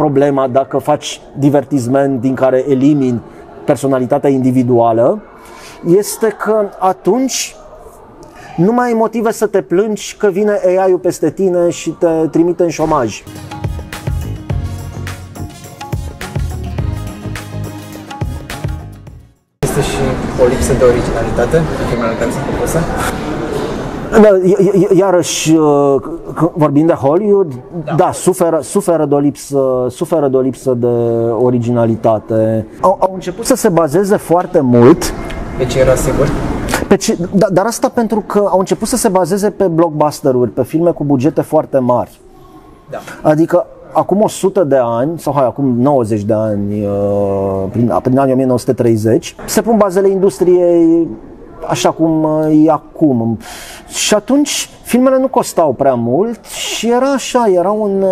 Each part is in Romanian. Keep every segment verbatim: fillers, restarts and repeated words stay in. problema dacă faci divertisment din care elimini personalitatea individuală, este că atunci nu mai ai motive să te plângi că vine A I-ul peste tine și te trimite în șomaj. Este și o lipsă de originalitate în filmele care sunt propuse? Iarăși, vorbind de Hollywood, da, da suferă, suferă, de o lipsă, suferă de o lipsă de originalitate. Au, au început să se bazeze foarte mult. Deci era sigur? Pe ce, da, dar asta pentru că au început să se bazeze pe blockbuster-uri, pe filme cu bugete foarte mari. Da. Adică acum o sută de ani, sau hai, acum nouăzeci de ani, prin, prin anii o mie nouă sute treizeci, se pun bazele industriei așa cum e acum. Și atunci filmele nu costau prea mult și era așa, era un,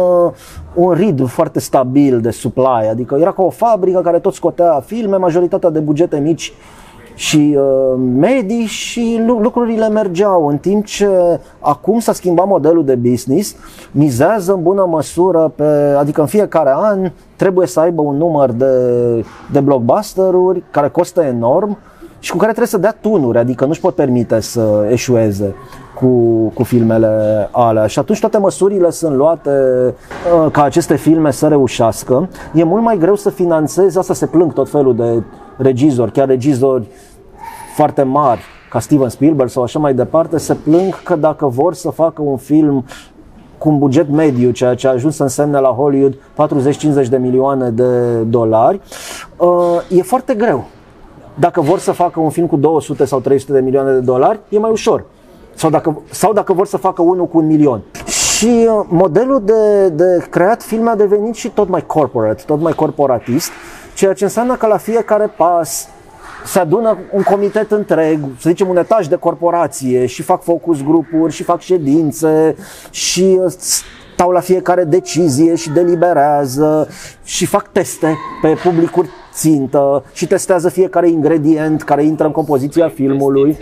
un rid foarte stabil de supply, adică era ca o fabrică care tot scotea filme, majoritatea de bugete mici și uh, medii, și lucrurile mergeau, în timp ce acum s-a schimbat modelul de business, mizează în bună măsură pe, adică în fiecare an trebuie să aibă un număr de, de blockbuster-uri care costă enorm și cu care trebuie să dea tunuri, adică nu-și pot permite să eșueze cu, cu filmele alea. Și atunci toate măsurile sunt luate uh, ca aceste filme să reușească. E mult mai greu să finanțezi, asta se plâng tot felul de regizori, chiar regizori foarte mari, ca Steven Spielberg sau așa mai departe, se plâng că dacă vor să facă un film cu un buget mediu, ceea ce a ajuns să însemne la Hollywood patruzeci-cincizeci de milioane de dolari, uh, e foarte greu. Dacă vor să facă un film cu două sute sau trei sute de milioane de dolari, e mai ușor. Sau dacă, sau dacă vor să facă unul cu un milion. Și modelul de, de creat filme a devenit și tot mai corporate, tot mai corporatist, ceea ce înseamnă că la fiecare pas se adună un comitet întreg, să zicem un etaj de corporație, și fac focus grupuri, și fac ședințe, și stau la fiecare decizie și deliberează, și fac teste pe publicuri țintă, și testează fiecare ingredient care intră în compoziția filmului.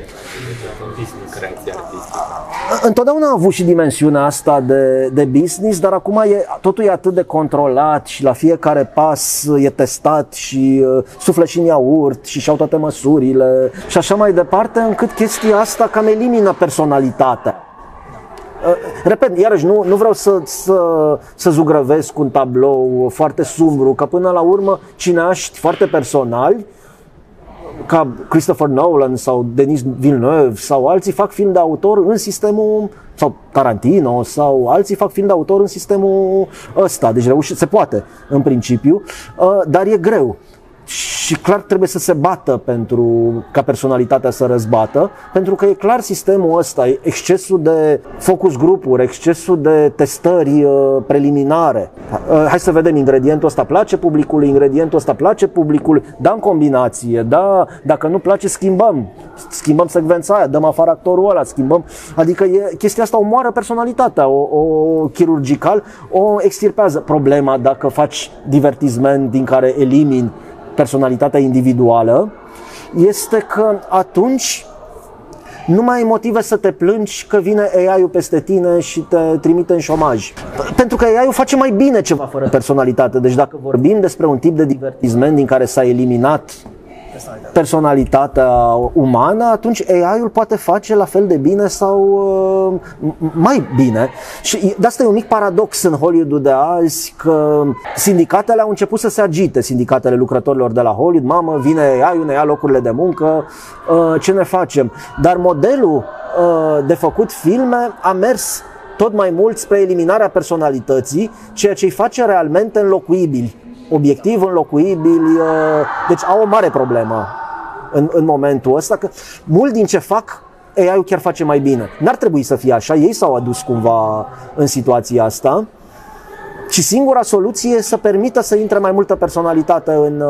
Întotdeauna a avut și dimensiunea asta de, de business, dar acum e, totul e atât de controlat și la fiecare pas e testat și uh, suflă și în iaurt și și-au toate măsurile și așa mai departe, încât chestia asta cam elimină personalitatea. Uh, repet, iarăși, nu, nu vreau să, să, să zugrăvesc un tablou foarte sumbru, că până la urmă cineaști foarte personali, ca Christopher Nolan sau Denis Villeneuve sau alții, fac film de autor în sistemul, sau Tarantino sau alții fac film de autor în sistemul ăsta, deci reușește, se poate în principiu, dar e greu și clar trebuie să se bată pentru ca personalitatea să răzbată, pentru că e clar sistemul ăsta, excesul de focus grupuri, excesul de testări preliminare. Hai să vedem, ingredientul ăsta place publicului, ingredientul ăsta place publicului, da în combinație, da, dacă nu place schimbăm, schimbăm secvența aia, dăm afară actorul ăla, schimbăm, adică e, chestia asta omoară personalitatea, o, o chirurgical, o extirpează. Problema dacă faci divertisment din care elimini personalitatea individuală, este că atunci nu mai ai motive să te plângi că vine A I-ul peste tine și te trimite în șomaj. Pentru că A I-ul face mai bine ceva fără personalitate. Deci dacă vorbim despre un tip de divertisment din care s-a eliminat personalitatea umană, atunci A I-ul poate face la fel de bine sau mai bine. Și de asta e un mic paradox în Hollywood de azi, că sindicatele au început să se agite, sindicatele lucrătorilor de la Hollywood, mamă, vine A I-ul, ne ia locurile de muncă, ce ne facem? Dar modelul de făcut filme a mers tot mai mult spre eliminarea personalității, ceea ce îi face realmente înlocuibili. Obiectiv, înlocuibil, deci au o mare problemă în, în momentul ăsta, că mult din ce fac A I-ul chiar face mai bine. N-ar trebui să fie așa, ei s-au adus cumva în situația asta și singura soluție e să permită să intre mai multă personalitate în,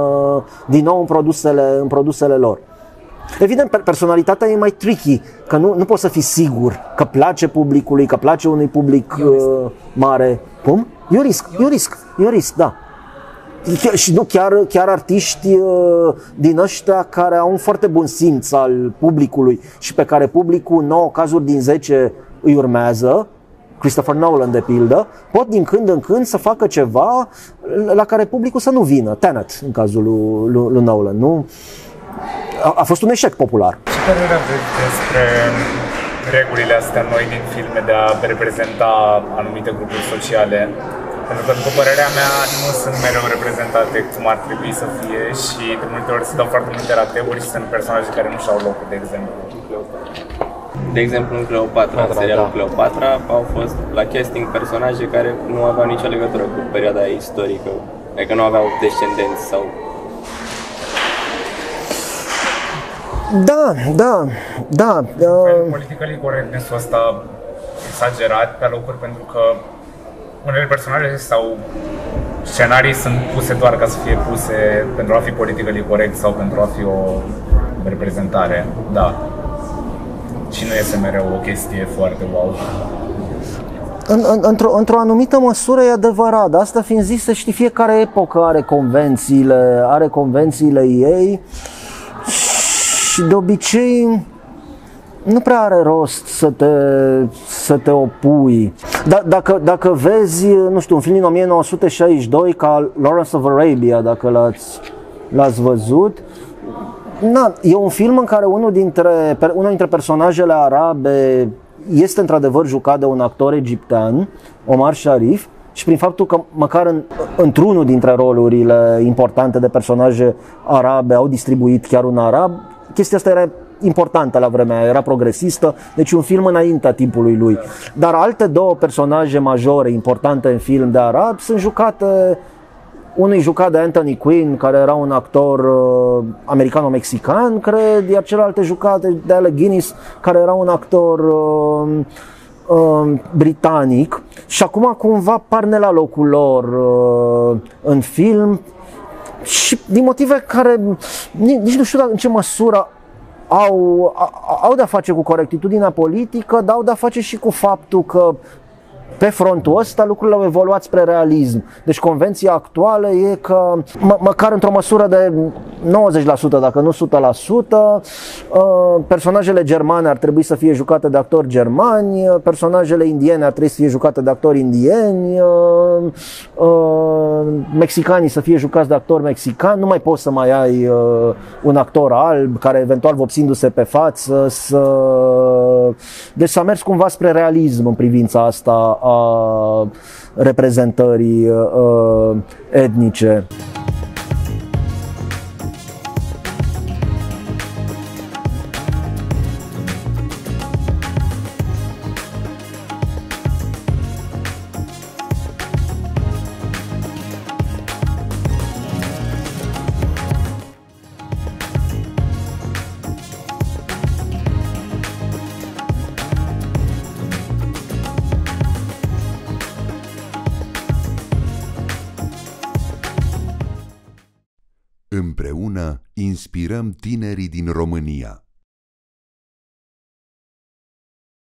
din nou în produsele, în produsele lor. Evident, personalitatea e mai tricky, că nu, nu poți să fii sigur că place publicului, că place unui public mare. Cum? E un risc, e un risc, e un risc, da. Și nu chiar, chiar artiști din ăștia care au un foarte bun simț al publicului și pe care publicul nouă cazuri din zece îi urmează, Christopher Nolan, de pildă, pot din când în când să facă ceva la care publicul să nu vină. Tenet, în cazul lui, lui, lui Nolan, nu? A, a fost un eșec popular. Ce părere aveți despre regulile astea noi din filme de a reprezenta anumite grupuri sociale? Pentru că, după părerea mea, nu sunt mereu reprezentate cum ar trebui să fie și de multe ori se dau foarte multe rateuri și sunt personaje care nu și-au locul, de exemplu. De exemplu, în Cleopatra, în serialul da. Cleopatra, au fost la casting personaje care nu aveau nicio legătură cu perioada istorică, adică nu aveau descendenți sau... Da, da, da... Uh... Politically correctness-ul ăsta exagerat pe locuri, pentru că unele personaje sau scenarii sunt puse doar ca să fie puse pentru a fi politically corect sau pentru a fi o reprezentare, da. Și nu este mereu o chestie foarte wow. În, în, într-o, într-o anumită măsură e adevărat, asta fiind zis, știi, fiecare epocă are convențiile, are convențiile ei și de obicei nu prea are rost să te, să te opui. D- dacă, dacă vezi, nu știu, un film din o mie nouă sute șaizeci și doi ca Lawrence of Arabia, dacă l-ați, l-ați văzut, na, e un film în care unul dintre, unul dintre personajele arabe este într-adevăr jucat de un actor egiptean, Omar Sharif, și prin faptul că măcar în, într-unul dintre rolurile importante de personaje arabe au distribuit chiar un arab, chestia asta era importantă la vremea aia, era progresistă, deci un film înaintea timpului lui. Dar alte două personaje majore importante în film de arab sunt jucate, unul jucat de Anthony Quinn, care era un actor uh, americano-mexican, cred, iar celelalte jucate de Alec Guinness, care era un actor uh, uh, britanic, și acum cumva par ne la locul lor uh, în film și din motive care nici nu știu în ce măsură au, au de-a face cu corectitudinea politică, dar au de-a face și cu faptul că pe frontul ăsta lucrurile au evoluat spre realism. Deci convenția actuală e că, mă, măcar într-o măsură de nouăzeci la sută, dacă nu o sută la sută, personajele germane ar trebui să fie jucate de actori germani, personajele indiene ar trebui să fie jucate de actori indieni, mexicanii să fie jucați de actori mexicani, nu mai poți să mai ai un actor alb care eventual vopsindu-se pe față să... Deci s-a mers cumva spre realism în privința asta a reprezentării uh, etnice. Inspirăm tinerii din România.